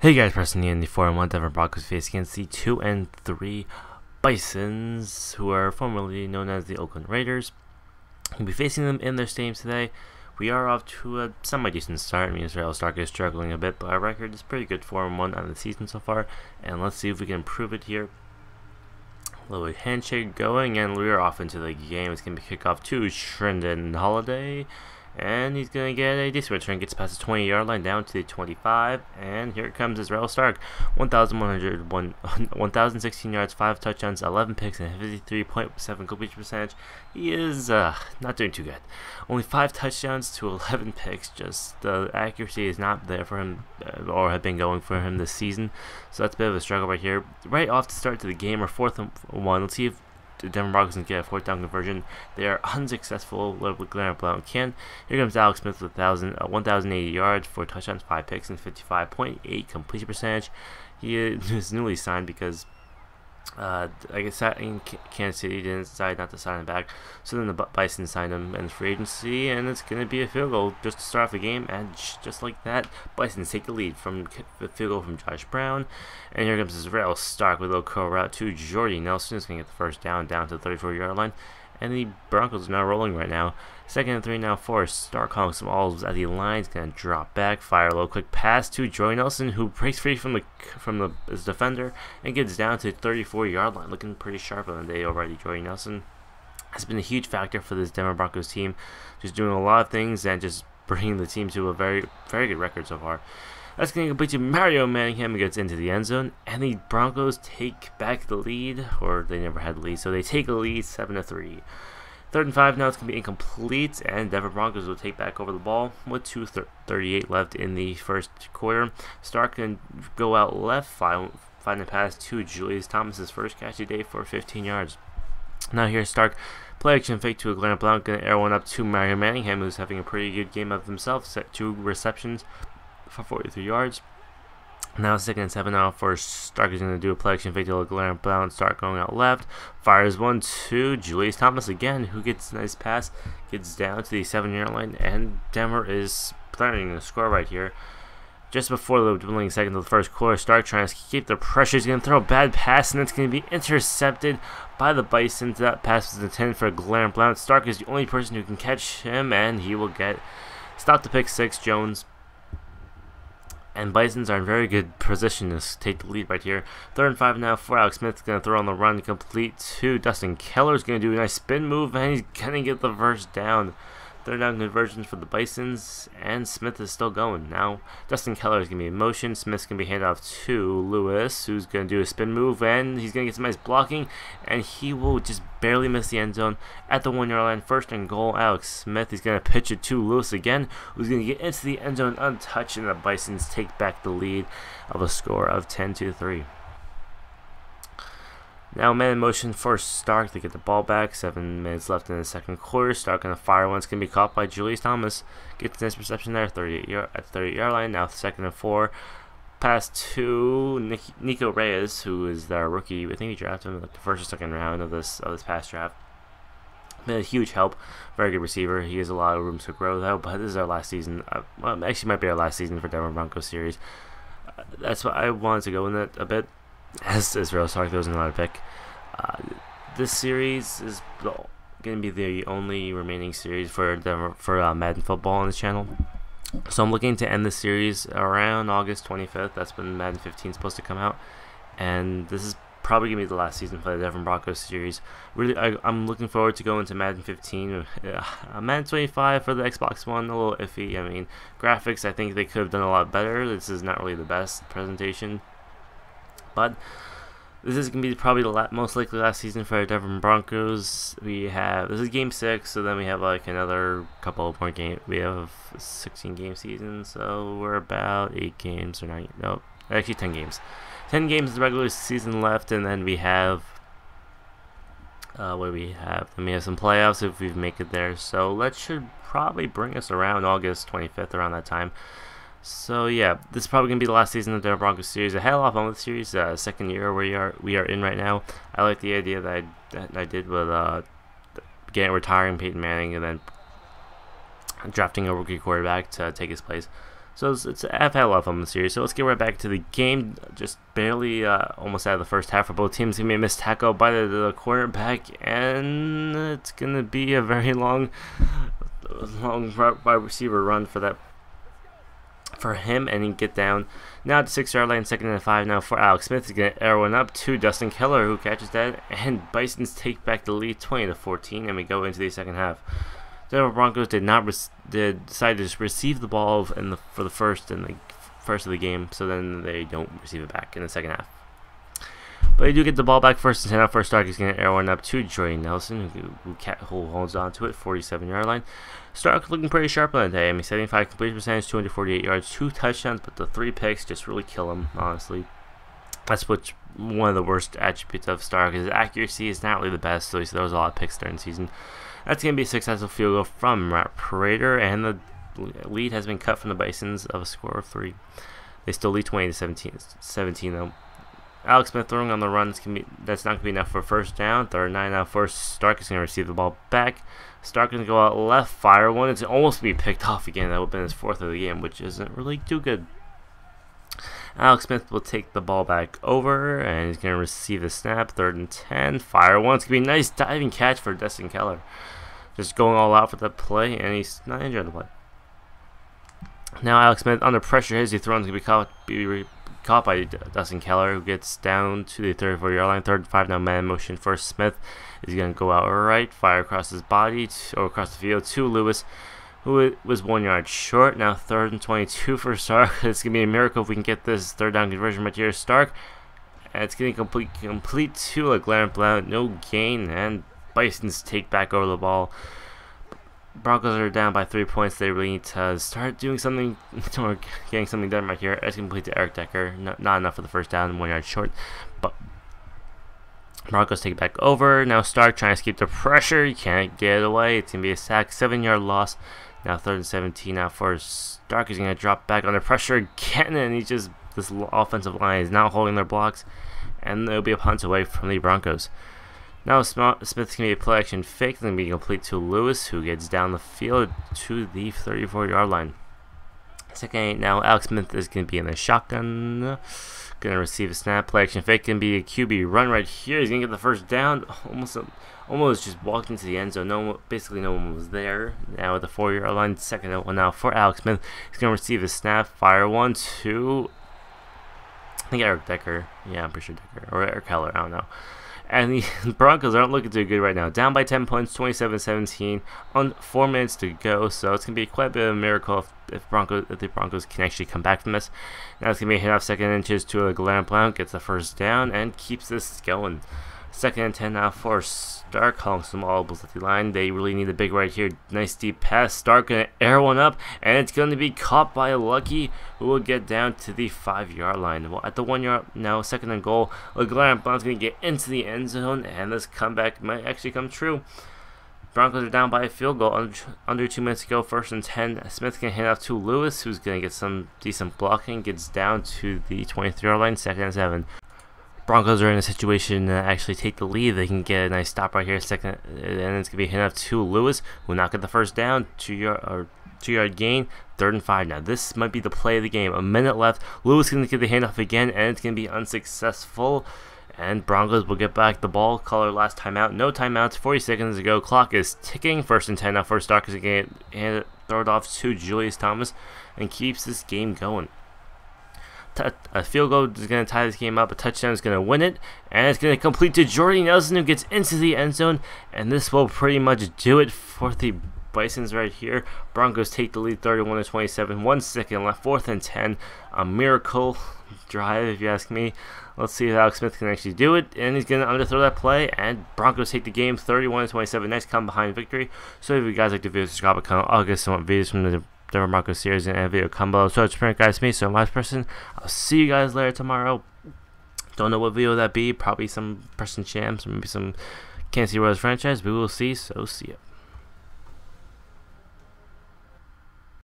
Hey guys, pressing the ND4-1 Denver Broncos face against the 2-3 Bisons, who are formerly known as the Oakland Raiders. We'll be facing them in their stadiums today. We are off to a semi-decent start. I mean, Israel Stark is struggling a bit, but our record is pretty good, 4-1 on the season so far, and let's see if we can improve it here. A little handshake going, and we are off into the game. It's going to be kickoff to Trindon Holliday. And he's going to get a decent return, gets past the 20-yard line down to the 25, and here comes Israel Stark. 1,016 yards, 5 touchdowns, 11 picks, and 53.7 completion percentage. He is not doing too good. Only 5 touchdowns to 11 picks, just the accuracy is not there for him, or have been going for him this season, so that's a bit of a struggle right here. Right off the start to the game, or 4th and 1, let's see if the Denver Broncos can get a 4th down conversion. They are unsuccessful. LeGarrette Blount can. Here comes Alex Smith with 1,080 yards, 4 touchdowns, 5 picks, and 55.8 completion percentage. He is newly signed because I guess in Kansas City didn't decide not to sign him back. So then the Bison signed him in free agency, and it's going to be a field goal just to start off the game. And just like that, Bison take the lead from the field goal from Josh Brown. And here comes Israel Stark with a little curl route to Jordy Nelson. Is going to get the 1st down down to the 34-yard line. And the Broncos are now rolling right now. 2nd and 3 now for Stark calling some balls at the line. He's going to drop back, fire a little quick pass to Joey Nelson, who breaks free from his defender and gets down to the 34-yard line. Looking pretty sharp on the day already. Joey Nelson has been a huge factor for this Denver Broncos team. Just doing a lot of things and just bringing the team to a very, very good record so far. That's going to complete to Mario Manningham, who gets into the end zone, and the Broncos take back the lead, or they never had the lead, so they take a lead 7-3. 3rd and 5 now, it's going to be incomplete, and Denver Broncos will take back over the ball with 2:38 left in the 1st quarter. Stark can go out left, find the pass to Julius Thomas' 1st catch of the day for 15 yards. Now here's Stark. Play action fake to LeGarrette Blount, going to air one up to Mario Manningham, who's having a pretty good game of himself, set 2 receptions. For 43 yards. Now 2nd and 7 now for Stark, is going to do a play action fake to LeGarrette Blount. Stark going out left, fires 1-2. Julius Thomas again, who gets a nice pass, gets down to the 7-yard line, and Denver is threatening to score right here. Just before the dwindling seconds of the 1st quarter, Stark trying to keep the pressure. He's going to throw a bad pass, and it's going to be intercepted by the Bisons. That pass was intended for LeGarrette Blount. Stark is the only person who can catch him, and he will get stopped to pick 6, Jones. And Bisons are in very good position to take the lead right here. 3rd and 5 now for Alex Smith. Going to throw on the run, complete to Dustin Keller. Is going to do a nice spin move, and he's going to get the 1st down. 3rd down conversions for the Bisons, and Smith is still going. Now Dustin Keller is going to be in motion. Smith's going to be handed off to Lewis, who's going to do a spin move, and he's going to get some nice blocking, and he will just barely miss the end zone at the 1-yard line. 1st and goal, Alex Smith. He's going to pitch it to Lewis again, who's going to get into the end zone untouched, and the Bisons take back the lead of a score of 10-3. Now man in motion for Stark to get the ball back. 7 minutes left in the 2nd quarter. Stark on the fire one. It's going to be caught by Julius Thomas. Gets this reception there. 38-yard line. Now 2nd and 4. Pass to Nick Nico Reyes, who is their rookie. I think he drafted him in like the 1st or 2nd round of this past draft. Been a huge help. Very good receiver. He has a lot of room to grow though. But this is our last season. Well, actually might be our last season for Denver Broncos series. That's why I wanted to go in that a bit. As Israel Stark, there wasn't a lot of pick. This series is going to be the only remaining series for Madden football on this channel. So I'm looking to end this series around August 25th. That's when Madden 15 is supposed to come out. And this is probably going to be the last season for the Denver Broncos series. Really, I'm looking forward to going to Madden 15. Madden 25 for the Xbox One, a little iffy. I mean, graphics, I think they could have done a lot better. This is not really the best presentation. But this is going to be probably the most likely last season for our Denver Broncos. This is game 6, so then we have like another couple of more games. We have 16-game season, so we're about 8 games or 9. No, actually 10 games. 10 games of the regular season left, and then we have Then we have some playoffs if we make it there. So that should probably bring us around August 25th, around that time. So yeah, this is probably going to be the last season of the Denver Broncos series. I had a lot of fun with the series, 2nd year we are in right now. I like the idea that I did with retiring Peyton Manning and then drafting a rookie quarterback to take his place. So I've had a lot of fun in the series. So let's get right back to the game. Just barely almost out of the first half for both teams. It's going to be a missed tackle by the quarterback, and it's going to be a very long wide receiver run for that for him, and he can get down. Now to 6-yard line, 2nd and 5 now for Alex Smith. He's going to arrow one up to Dustin Keller, who catches that, and Bisons take back the lead 20-14, and we go into the second half. The Denver Broncos decided to just receive the ball for the first of the game, so then they don't receive it back in the second half. But they do get the ball back 1st and 10 out for Stark. He's going to air one up to Jordy Nelson, who holds on to it, 47-yard line. Stark looking pretty sharp on the day. I mean, 75 completion percentage, 248 yards, 2 touchdowns, but the 3 picks just really kill him, honestly. That's what's one of the worst attributes of Stark. His accuracy is not really the best, so there was a lot of picks during the season. That's going to be a successful field goal from Matt Prater, and the lead has been cut from the Bisons of a score of 3. They still lead 20-17 though. Alex Smith throwing on the runs that's not going to be enough for first down. 3rd and 9 now for Stark. Is going to receive the ball back. Stark going to go out left, fire one. It's almost going to be picked off again. That would have been his 4th of the game, which isn't really too good. Alex Smith will take the ball back over, and he's going to receive the snap. 3rd and 10. Fire one. It's going to be a nice diving catch for Dustin Keller. Just going all out for that play, and he's not injured the play. Now Alex Smith under pressure. His throw is going to be caught by Dustin Keller, who gets down to the 34-yard line. 3rd and 5 now, man motion for Smith. He's going to go out right, fire across his body or across the field to Lewis, who was 1 yard short. Now 3rd and 22 for Stark. It's going to be a miracle if we can get this 3rd down conversion right here. Stark, and it's going to complete to LeGarrette Blount, no gain, and Bisons take back over the ball. Broncos are down by 3 points. They really need to start doing something or getting something done right here. It's complete to Eric Decker. Not enough for the 1st down, 1 yard short. But Broncos take it back over. Now Stark trying to escape the pressure. He can't get away. It's going to be a sack. 7-yard loss. Now 3rd and 17 out for Stark. He's going to drop back under pressure again. And he's just, this offensive line is not holding their blocks. And they'll be a punt away from the Broncos. Now Smith's going to be a play action fake. It's going to be complete to Lewis, who gets down the field to the 34-yard line. 2nd and 8 now. Alex Smith is going to be in the shotgun. Going to receive a snap. Play action fake. Going to be a QB run right here. He's going to get the 1st down. Almost just walked into the end zone. Basically no one was there. Now at the 4-yard line. 2nd and 1 now for Alex Smith. He's going to receive a snap. Fire 1, 2. I think Eric Decker. Yeah, I'm pretty sure Decker. Or Eric Keller. I don't know. And the Broncos aren't looking too good right now. Down by 10 points, 27-17, on 4 minutes to go. So it's going to be quite a bit of a miracle if the Broncos can actually come back from this. Now it's going to be a hit off 2nd and 2 to LeGarrette Blount. Gets the 1st down and keeps this going. 2nd and 10 now for Stark. Calling some audibles at the line. They really need a big right here. Nice deep pass. Stark going to air one up. And it's going to be caught by Lucky, who will get down to the 5-yard line. Well, at the 1-yard now, 2nd and goal. LeGarrette Blount's going to get into the end zone. And this comeback might actually come true. Broncos are down by a field goal. Under 2 minutes to go. 1st and 10. Smith can hand off to Lewis, who's going to get some decent blocking. Gets down to the 23-yard line. 2nd and 7. Broncos are in a situation to actually take the lead. They can get a nice stop right here. 2nd, and it's gonna be handed off to Lewis, who will not get the 1st down. 2-yard gain. 3rd and 5 now. This might be the play of the game. A minute left. Lewis gonna get the handoff again, and it's gonna be unsuccessful. And Broncos will get back the ball. Caller last timeout. No timeouts. 40 seconds to go. Clock is ticking. 1st and 10 now. First Stark is gonna throw it off to Julius Thomas, and keeps this game going. A field goal is going to tie this game up. A touchdown is going to win it. And it's going to complete to Jordy Nelson, who gets into the end zone. And this will pretty much do it for the Bisons right here. Broncos take the lead 31-27. 1 second left. 4th and 10. A miracle drive, if you ask me. Let's see if Alex Smith can actually do it. And he's going to underthrow that play. And Broncos take the game 31-27. Nice come behind victory. So if you guys like the video, subscribe. I'll get some videos from the Denver Broncos series and a video combo. So it's pretty guys me, so my person. I'll see you guys later tomorrow. Don't know what video that be. Probably some person jams, maybe some Kansas City Royals franchise. We will see. So see ya.